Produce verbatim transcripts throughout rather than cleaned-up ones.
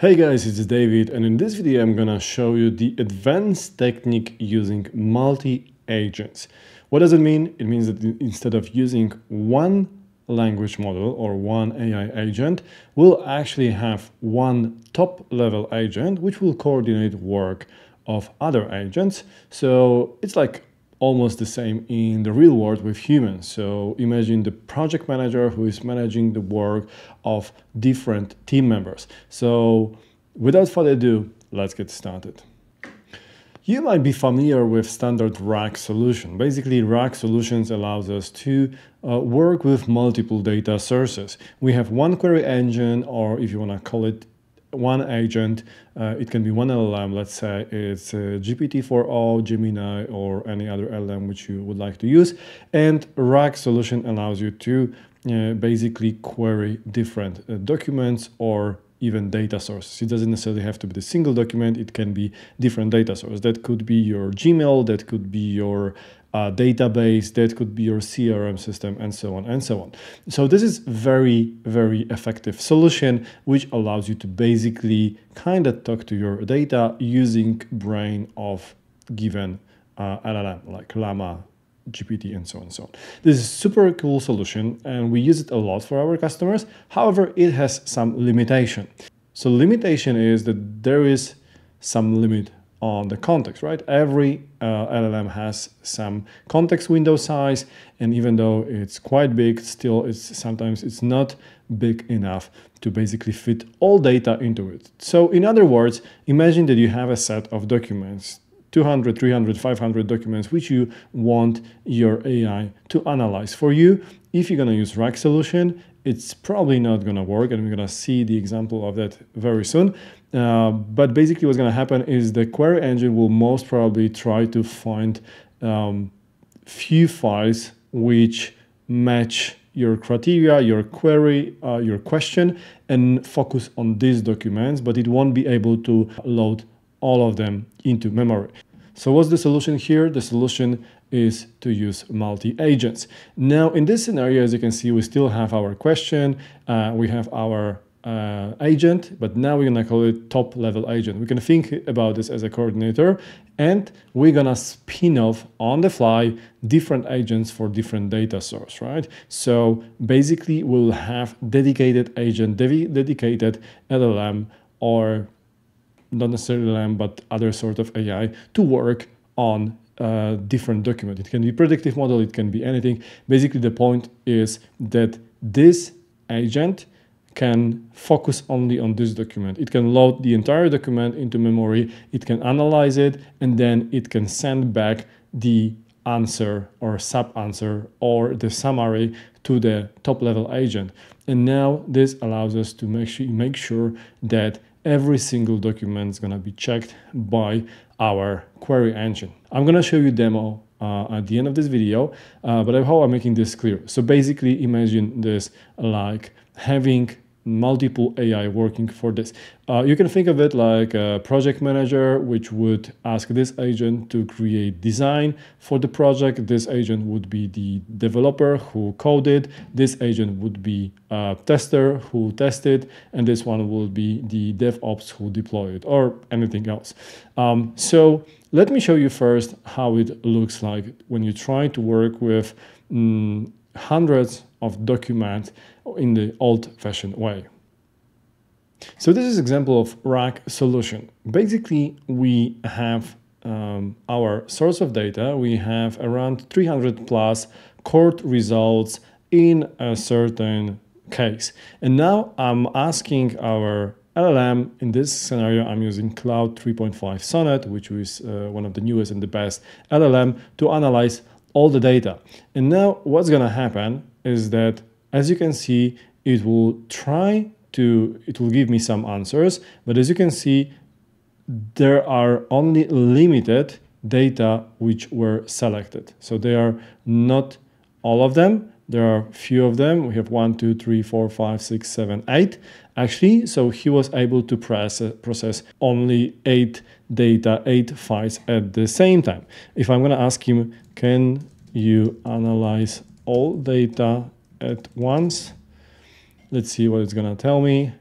Hey guys, it's David, and in this video I'm gonna show you the advanced technique using multi-agents. What does it mean? It means that instead of using one language model or one A I agent, we'll actually have one top-level agent which will coordinate work of other agents. So it's like almost the same in the real world with humans. So imagine the project manager who is managing the work of different team members. So without further ado, let's get started. You might be familiar with standard RAG solution. Basically, RAG solutions allows us to uh, work with multiple data sources. We have one query engine, or if you want to call it one agent, uh, it can be one L L M, let's say it's G P T four O, Gemini, or any other L L M which you would like to use. And RAG solution allows you to uh, basically query different uh, documents or even data sources. It doesn't necessarily have to be the single document, it can be different data sources. That could be your Gmail, that could be your uh, database, that could be your C R M system, and so on and so on. So this is very, very effective solution, which allows you to basically kind of talk to your data using brain of given uh, L L M, like LAMA, G P T, and so on and so on. This is a super cool solution and we use it a lot for our customers. However, it has some limitation. So limitation is that there is some limit on the context, right? Every uh, L L M has some context window size, and even though it's quite big, still it's sometimes it's not big enough to basically fit all data into it. So in other words, imagine that you have a set of documents, two hundred, three hundred, five hundred documents, which you want your A I to analyze for you. If you're gonna use RAG solution, it's probably not gonna work, and we're gonna see the example of that very soon. Uh, but basically what's gonna happen is the query engine will most probably try to find um, few files which match your criteria, your query, uh, your question, and focus on these documents, but it won't be able to load all of them into memory. So what's the solution here? The solution is to use multi-agents. Now, in this scenario, as you can see, we still have our question, uh, we have our uh, agent, but now we're gonna call it top-level agent. We can think about this as a coordinator, and we're gonna spin off on the fly different agents for different data source, right? So basically, we'll have dedicated agent, dedicated L L M, or not necessarily L L M, but other sort of A I to work on a different document. It can be predictive model, it can be anything. Basically, the point is that this agent can focus only on this document. It can load the entire document into memory, it can analyze it, and then it can send back the answer or sub-answer or the summary to the top-level agent. And now this allows us to make sure, make sure that every single document is going to be checked by our query engine. I'm going to show you a demo uh, at the end of this video, uh, but I hope I'm making this clear. So basically imagine this like having multiple A I working for this. Uh, you can think of it like a project manager, which would ask this agent to create design for the project. This agent would be the developer who coded. This agent would be a tester who tested, and this one will be the DevOps who deployed, or anything else. Um, so let me show you first how it looks like when you try to work with um, hundreds of documents in the old-fashioned way. So this is an example of RAG solution. Basically, we have um, our source of data. We have around three hundred plus court results in a certain case. And now I'm asking our L L M, in this scenario, I'm using Claude three point five Sonnet, which is uh, one of the newest and the best L L M, to analyze all the data. And now what's gonna happen is that, as you can see, it will try to, it will give me some answers, but as you can see, there are only limited data which were selected. So they are not all of them. There are few of them. We have one, two, three, four, five, six, seven, eight, actually. So he was able to press, uh, process only eight data, eight files at the same time. If I'm gonna ask him, can you analyze all data at once? Let's see what it's gonna tell me.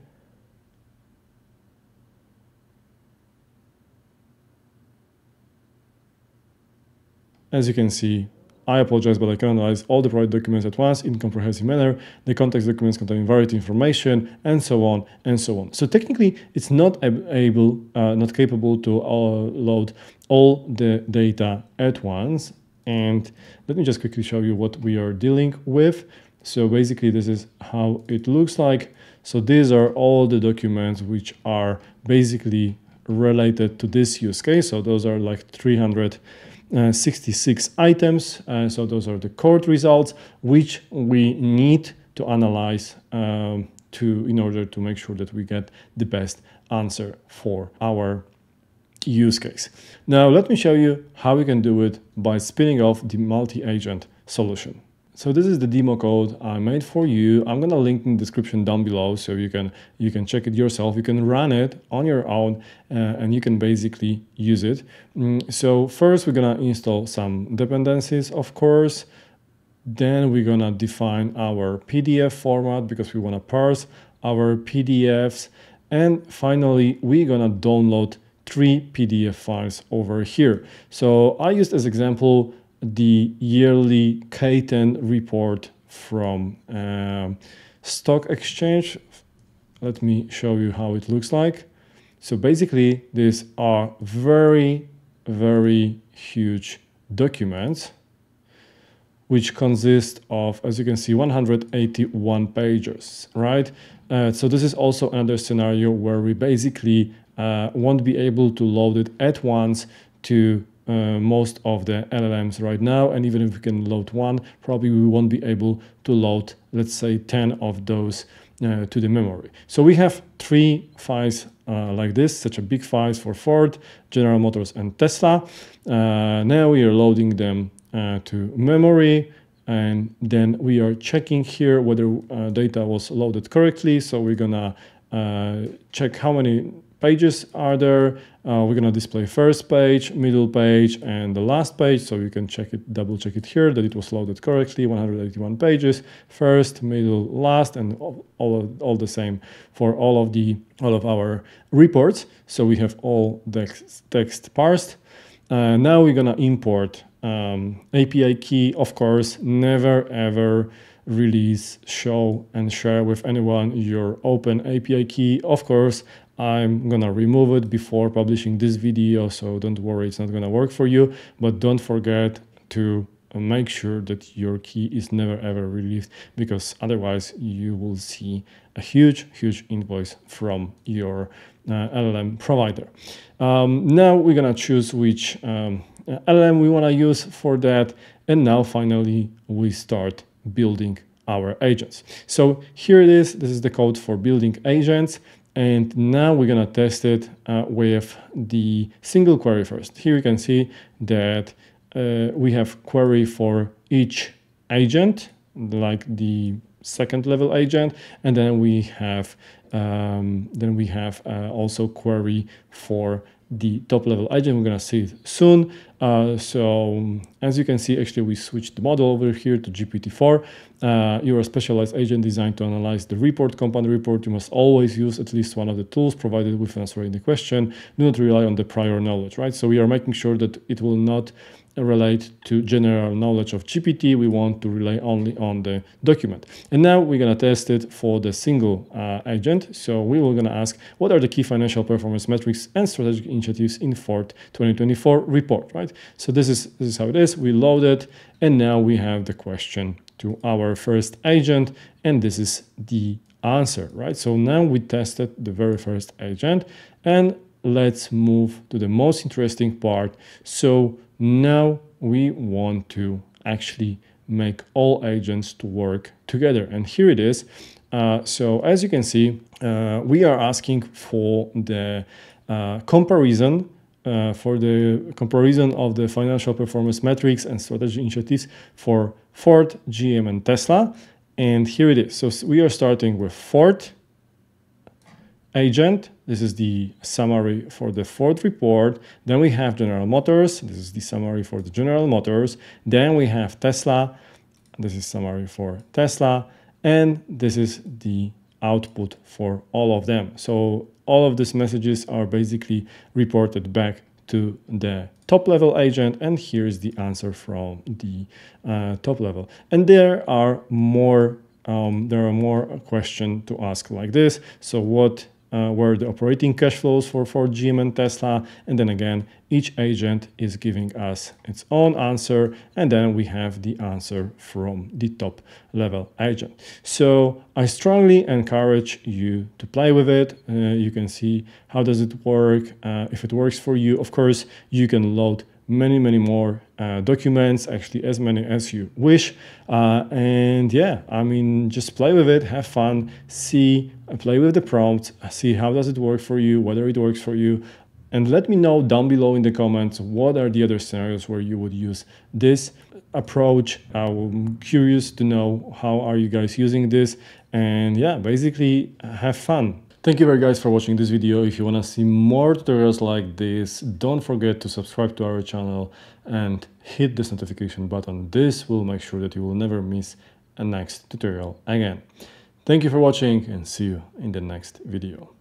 As you can see, I apologize, but I can analyze all the product documents at once in a comprehensive manner, the context documents containing variety information, and so on and so on. So technically, it's not able, uh, not capable to uh, load all the data at once. And let me just quickly show you what we are dealing with. So basically, this is how it looks like. So these are all the documents which are basically related to this use case. So those are like three hundred sixty-six items. Uh, so those are the court results which we need to analyze um, to in order to make sure that we get the best answer for our use case. Now let me show you how we can do it by spinning off the multi-agent solution. So this is the demo code I made for you. I'm gonna link in the description down below so you can you can check it yourself. You can run it on your own uh, and you can basically use it. Mm, so first we're gonna install some dependencies, of course. Then we're gonna define our P D F format because we wanna parse our P D Fs. And finally, we're gonna download three P D F files over here. So I used as example the yearly K ten report from uh, stock exchange. Let me show you how it looks like. So basically these are very, very huge documents, which consist of, as you can see, one hundred eighty-one pages, right? Uh, so this is also another scenario where we basically uh, won't be able to load it at once to Uh, most of the L L Ms right now, and even if we can load one, probably we won't be able to load, let's say, ten of those uh, to the memory. So we have three files uh, like this, such a big files for Ford, General Motors, and Tesla. Uh, now we are loading them uh, to memory, and then we are checking here whether uh, data was loaded correctly. So we're gonna uh, check how many pages are there. Uh, we're gonna display first page, middle page, and the last page, so you can check it, double check it here that it was loaded correctly. one hundred eighty-one pages, first, middle, last, and all all, of, all the same for all of the all of our reports. So we have all the text parsed. Uh, now we're gonna import um, A P I key. Of course, never ever release, show, and share with anyone your open A P I key. Of course, I'm gonna remove it before publishing this video, so don't worry, it's not gonna work for you, but don't forget to make sure that your key is never ever released, because otherwise you will see a huge, huge invoice from your uh, L L M provider. Um, now we're gonna choose which um, L L M we wanna use for that, and now finally we start building our agents. So here it is, this is the code for building agents. And now we're gonna test it uh, with the single query first. Here you can see that uh, we have query for each agent, like the second level agent, and then we have um, then we have uh, also query for the top level agent. We're gonna see it soon. Uh, so as you can see, actually we switched the model over here to G P T four. Uh, you're a specialized agent designed to analyze the report, compound report. You must always use at least one of the tools provided with answering the question. Do not rely on the prior knowledge, right? So we are making sure that it will not relate to general knowledge of G P T. We want to rely only on the document. And now we're gonna test it for the single uh, agent. So we were gonna ask, what are the key financial performance metrics and strategic initiatives in Ford twenty twenty-four report, right? So this is, this is how it is. We load it, and now we have the question to our first agent, and this is the answer, right? So now we tested the very first agent, and let's move to the most interesting part. So now we want to actually make all agents to work together. And here it is. Uh, so as you can see, uh, we are asking for the uh, comparison Uh, for the comparison of the financial performance metrics and strategy initiatives for Ford, G M, and Tesla. And here it is. So we are starting with Ford agent. This is the summary for the Ford report. Then we have General Motors. This is the summary for the General Motors. Then we have Tesla. This is summary for Tesla. And this is the output for all of them. So all of these messages are basically reported back to the top level agent, and here's the answer from the uh, top level. And there are more um, there are more questions to ask like this. So what uh, were the operating cash flows for Ford, G M and Tesla? And then again, each agent is giving us its own answer, and then we have the answer from the top level agent. So I strongly encourage you to play with it. Uh, you can see how does it work, uh, if it works for you. Of course, you can load many, many more uh, documents, actually as many as you wish. Uh, and yeah, I mean, just play with it, have fun, see, play with the prompts, see how does it work for you, whether it works for you. And let me know down below in the comments, what are the other scenarios where you would use this approach. I'm curious to know how are you guys using this. And yeah, basically have fun. Thank you very guys for watching this video. If you want to see more tutorials like this, don't forget to subscribe to our channel and hit this notification button. This will make sure that you will never miss a next tutorial again. Thank you for watching, and see you in the next video.